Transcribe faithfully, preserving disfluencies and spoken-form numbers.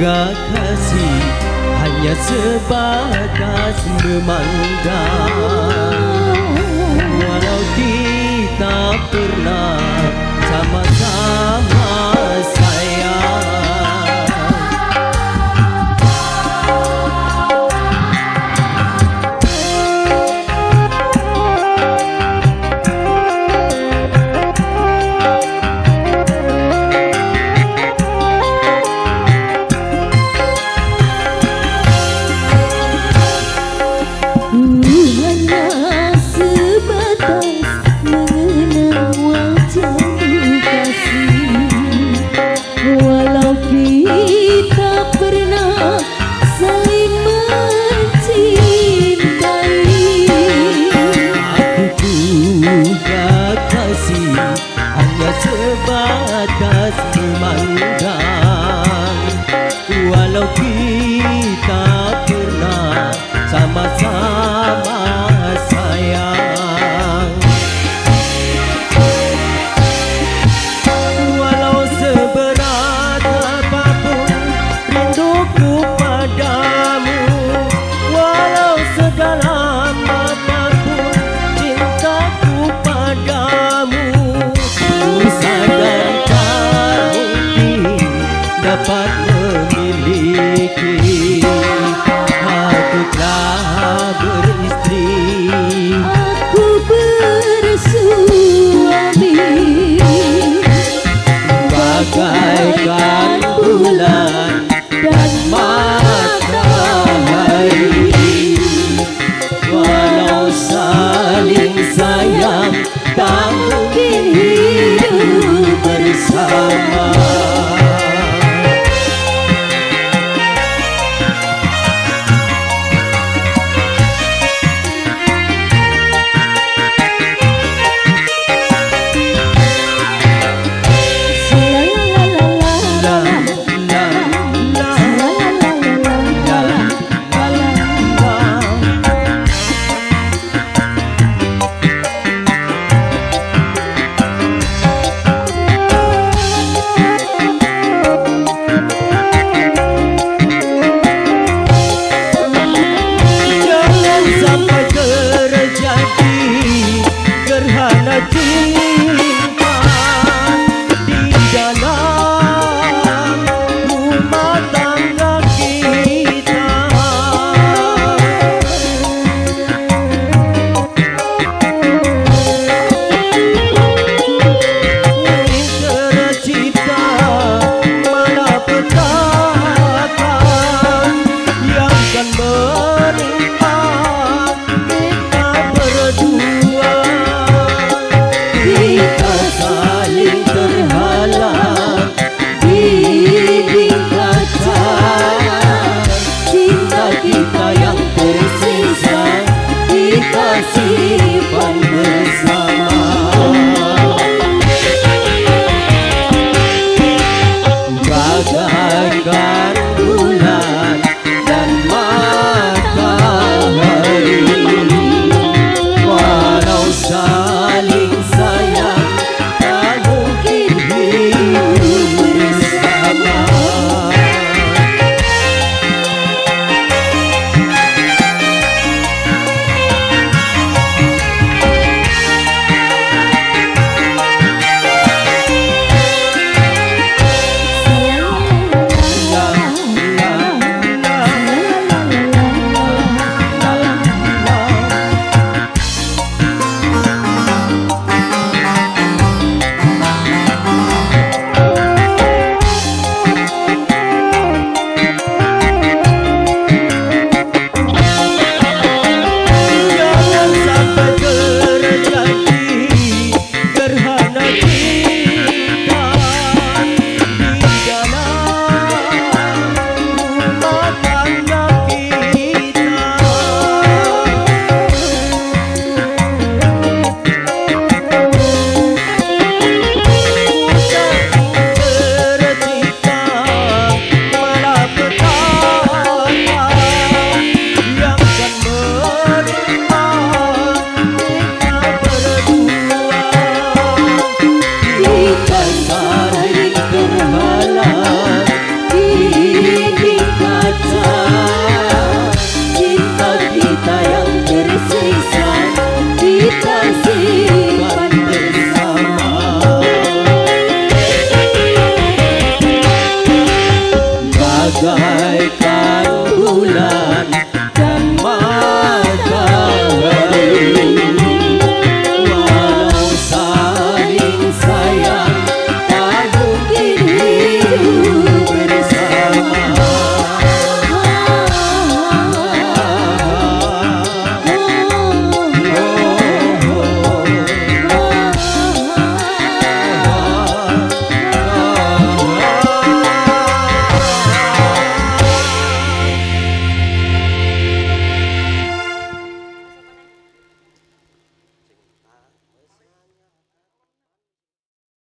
Kasih hanya sebatas memandang, walau kita pernah sama-sama sayang. But